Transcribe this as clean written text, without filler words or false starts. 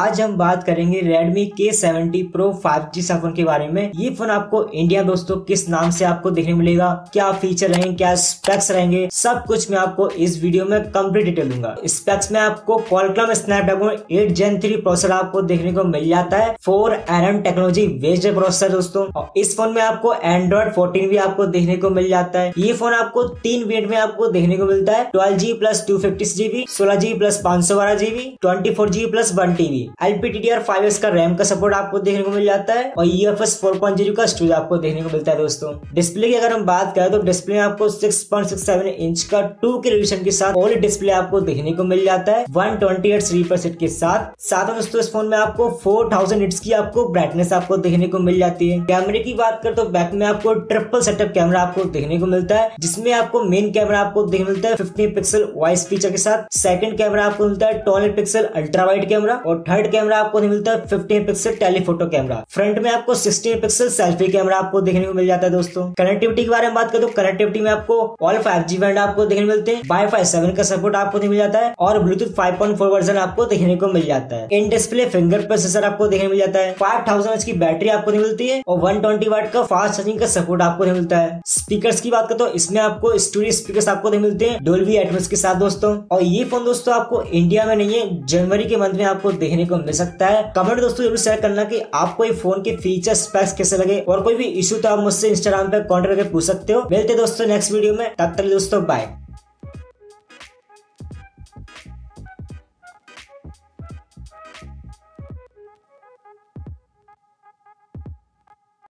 आज हम बात करेंगे Redmi K70 Pro 5G phone के बारे में। ये फोन आपको इंडिया दोस्तों किस नाम से आपको देखने मिलेगा, क्या फीचर रहेंगे, क्या स्पेक्स रहेंगे, सब कुछ मैं आपको इस वीडियो में कंप्लीट डिटेल दूंगा। स्पेक्स में आपको Qualcomm Snapdragon 8 Gen 3 प्रोसेसर आपको देखने को मिल जाता है। 4nm टेक्नोलॉजी बेस्ड प्रोसेसर दोस्तों, और इस फोन में आपको Android 14 भी आपको देखने को मिल जाता है। ये फोन आपको 3 वेरिएंट में आपको देखने को मिलता है, 12GB + 256GB, 16GB + 512GB, 24GB + 1TB। LPDDR5 का रैम का सपोर्ट आपको देखने को मिल जाता है और UFS 4.0 का स्टोरेज आपको देखने को मिलता है दोस्तों। डिस्प्ले की अगर हम बात करें तो डिस्प्ले में आपको 6.67 इंच का 2K रिजोल्यूशन के साथ OLED डिस्प्ले आपको देखने को मिल जाता है 120Hz रिफ्रेश रेट के साथ। साथ में दोस्तों इस फोन में आपको 4000 nits की आपको ब्राइटनेस आपको देखने को मिल जाती है। कैमरे की बात करें तो बैक में आपको ट्रिपल सेटअप कैमरा आपको देखने को मिलता है, जिसमें आपको मेन कैमरा आपको देखने मिलता है 50 MP वाइस फीचर के साथ। सेकंड कैमरा आपको मिलता है 12 MP अल्ट्रा वाइड कैमरा और थर्ड कैमरा आपको मिलता है 15 MP टेलीफोटो कैमरा। फ्रंट में आपको 16 MP सेल्फी कैमरा आपको देखने को मिल जाता है दोस्तों। कनेक्टिविटी के बारे में बात करें तो कनेक्टिविटी में आपको ऑल 5G बैंड आपको देखने मिलते हैं, वाईफाई 7 का सपोर्ट आपको मिल जाता है और ब्लूटूथ 5.4 वर्जन आपको देखने को मिल जाता है। इन डिस्प्ले फिंगर प्रोसेसर आपको देखने मिल जाता है, 5000 mAh की बैटरी आपको मिलती है और 120W का फास्ट चार्जिंग का सपोर्ट आपको मिलता है। स्पीकर्स की बात करें तो इसमें आपको स्टूडियो स्पीकर्स आपको मिलते हैं डोल्बी एटमॉस के साथ दोस्तों। और ये फोन दोस्तों आपको इंडिया में नहीं है, जनवरी के मंथ में आपको देखने को मिल सकता है। कमेंट दोस्तों जरूर शेयर करना कि आपको ये फोन के फीचर स्पेक्स कैसे लगे, और कोई भी इशू तो आप मुझसे इंस्टाग्राम पे कॉन्टेक्ट करके पूछ सकते हो। मिलते दोस्तों नेक्स्ट वीडियो में, तब तक दोस्तों बाय।